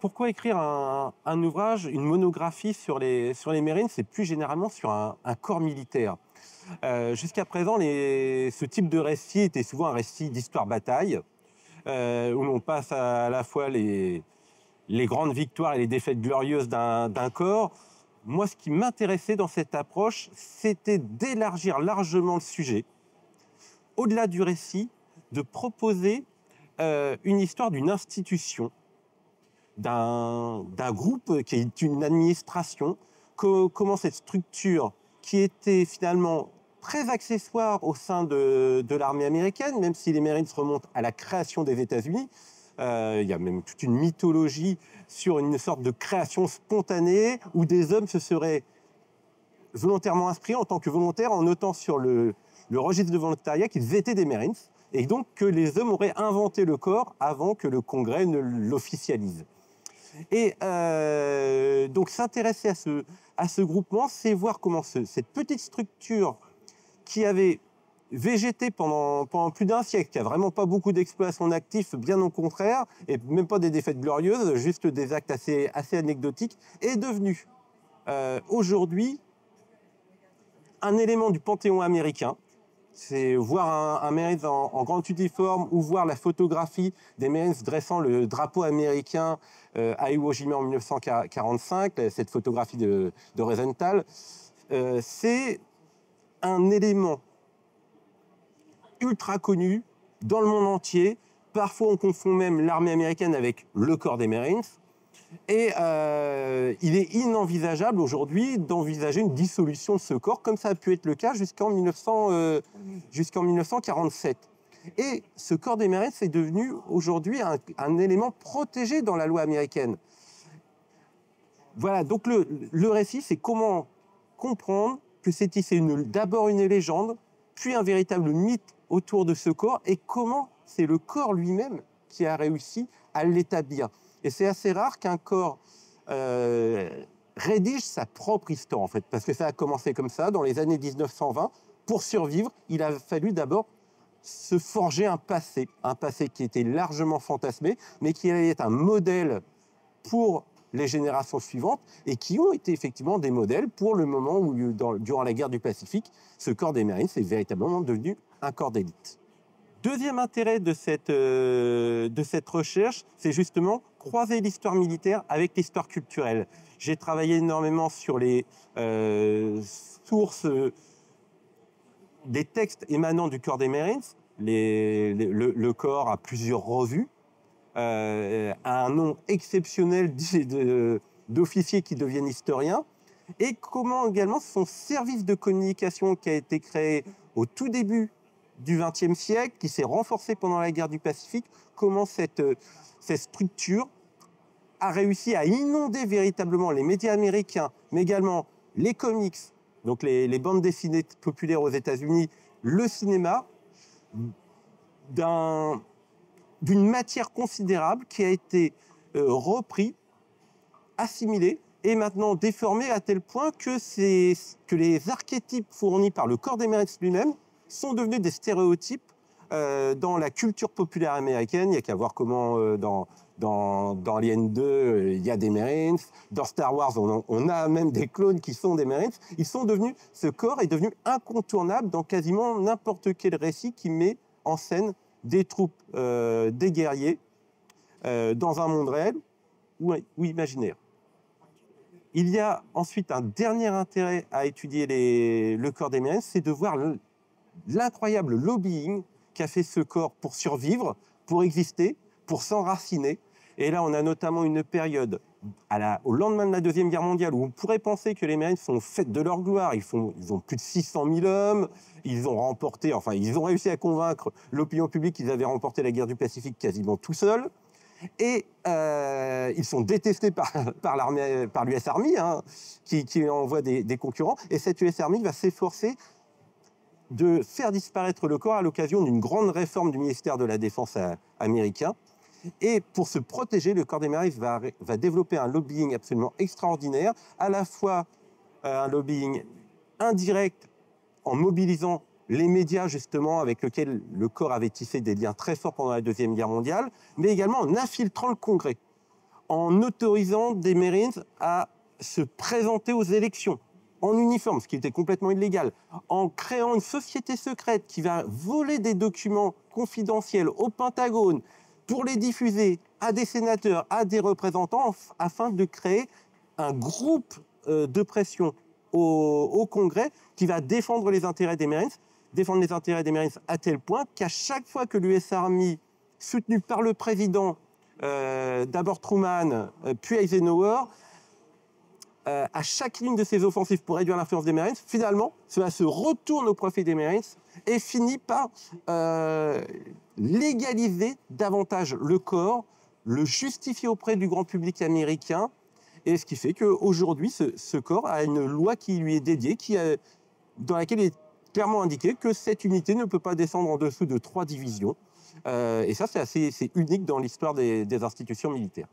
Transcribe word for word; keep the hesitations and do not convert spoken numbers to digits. pourquoi écrire un, un ouvrage, une monographie sur les, sur les Marines, c'est plus généralement sur un, un corps militaire. Euh, Jusqu'à présent, les, ce type de récit était souvent un récit d'histoire-bataille, euh, où l'on passe à, à la fois les, les grandes victoires et les défaites glorieuses d'un corps. Moi, ce qui m'intéressait dans cette approche, c'était d'élargir largement le sujet, au-delà du récit, de proposer euh, une histoire d'une institution, d'un groupe qui est une administration, co comment cette structure qui était finalement très accessoire au sein de, de l'armée américaine, même si les Marines remontent à la création des États-Unis, euh, il y a même toute une mythologie sur une sorte de création spontanée où des hommes se seraient volontairement inscrits en tant que volontaires en notant sur le, le registre de volontariat qu'ils étaient des Marines, et donc que les hommes auraient inventé le corps avant que le Congrès ne l'officialise. Et euh, donc s'intéresser à ce, à ce groupement, c'est voir comment ce, cette petite structure qui avait végété pendant, pendant plus d'un siècle, qui n'a vraiment pas beaucoup d'exploits à son actif, bien au contraire, et même pas des défaites glorieuses, juste des actes assez, assez anecdotiques, est devenue euh, aujourd'hui un élément du panthéon américain. C'est voir un, un Marine en, en grand uniforme ou voir la photographie des Marines dressant le drapeau américain euh, à Iwo Jima en mille neuf cent quarante-cinq, cette photographie de, de Rosenthal. Euh, c'est un élément ultra connu dans le monde entier. Parfois, on confond même l'armée américaine avec le corps des Marines. Et euh, il est inenvisageable aujourd'hui d'envisager une dissolution de ce corps, comme ça a pu être le cas jusqu'en euh, jusqu'en mille neuf cent quarante-sept. Et ce corps des Marines est devenu aujourd'hui un, un élément protégé dans la loi américaine. Voilà, donc le, le récit, c'est comment comprendre que c'est d'abord une légende, puis un véritable mythe autour de ce corps, et comment c'est le corps lui-même qui a réussi à l'établir. Et c'est assez rare qu'un corps euh, rédige sa propre histoire, en fait, parce que ça a commencé comme ça, dans les années mille neuf cent vingt. Pour survivre, il a fallu d'abord se forger un passé, un passé qui était largement fantasmé, mais qui allait être un modèle pour les générations suivantes, et qui ont été effectivement des modèles pour le moment où, dans, durant la guerre du Pacifique, ce corps des Marines est véritablement devenu un corps d'élite. Deuxième intérêt de cette, euh, de cette recherche, c'est justement croiser l'histoire militaire avec l'histoire culturelle. J'ai travaillé énormément sur les euh, sources euh, des textes émanant du corps des Marines. Les, les, le, le corps a plusieurs revues, euh, a un nombre exceptionnel d'officiers qui deviennent historiens, et comment également son service de communication qui a été créé au tout début du vingtième siècle, qui s'est renforcé pendant la guerre du Pacifique, comment cette, cette structure a réussi à inonder véritablement les médias américains, mais également les comics, donc les, les bandes dessinées populaires aux États-Unis, le cinéma, d'un, d'une matière considérable qui a été euh, repris, assimilée, et maintenant déformée à tel point que, c'est, que les archétypes fournis par le corps des Marines lui-même sont devenus des stéréotypes euh, dans la culture populaire américaine. Il n'y a qu'à voir comment euh, dans, dans, dans Alien deux, euh, il y a des Marines. Dans Star Wars, on, on a même des clones qui sont des Marines. Ils sont devenus, ce corps est devenu incontournable dans quasiment n'importe quel récit qui met en scène des troupes, euh, des guerriers, euh, dans un monde réel ou, ou imaginaire. Il y a ensuite un dernier intérêt à étudier les, le corps des Marines, c'est de voir le, l'incroyable lobbying qu'a fait ce corps pour survivre, pour exister, pour s'enraciner. Et là, on a notamment une période à la, au lendemain de la Deuxième Guerre mondiale où on pourrait penser que les Marines sont faites de leur gloire. Ils, font, ils ont plus de six cent mille hommes, ils ont remporté, enfin, ils ont réussi à convaincre l'opinion publique qu'ils avaient remporté la guerre du Pacifique quasiment tout seuls. Et euh, ils sont détestés par, par l'armée, par l'U S Army, hein, qui, qui envoie des, des concurrents. Et cette U S Army va s'efforcer de faire disparaître le corps à l'occasion d'une grande réforme du ministère de la Défense américain. Et pour se protéger, le corps des Marines va, va développer un lobbying absolument extraordinaire, à la fois euh, un lobbying indirect en mobilisant les médias, justement, avec lesquels le corps avait tissé des liens très forts pendant la Deuxième Guerre mondiale, mais également en infiltrant le Congrès, en autorisant des Marines à se présenter aux élections en uniforme, ce qui était complètement illégal, en créant une société secrète qui va voler des documents confidentiels au Pentagone pour les diffuser à des sénateurs, à des représentants, afin de créer un groupe de pression au, au Congrès qui va défendre les intérêts des Marines, défendre les intérêts des Marines à tel point qu'à chaque fois que l'U S Army, soutenu par le président, euh, d'abord Truman, euh, puis Eisenhower, euh, à chaque ligne de ses offensives pour réduire l'influence des Marines, finalement, cela se retourne au profit des Marines et finit par euh, légaliser davantage le corps, le justifier auprès du grand public américain, et ce qui fait qu'aujourd'hui, ce, ce corps a une loi qui lui est dédiée, qui a, dans laquelle il est clairement indiqué que cette unité ne peut pas descendre en dessous de trois divisions. Euh, et ça, c'est assez c'est unique dans l'histoire des, des institutions militaires.